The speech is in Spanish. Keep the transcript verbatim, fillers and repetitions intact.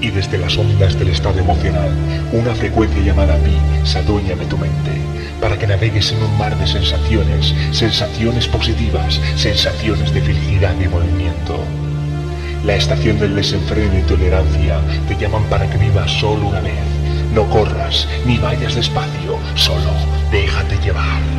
y desde las ondas del estado emocional, una frecuencia llamada pi se adueña de tu mente, para que navegues en un mar de sensaciones, sensaciones positivas, sensaciones de felicidad y movimiento. La estación del desenfreno y tolerancia te llaman para que vivas solo una vez. No corras, ni vayas despacio, solo déjate llevar.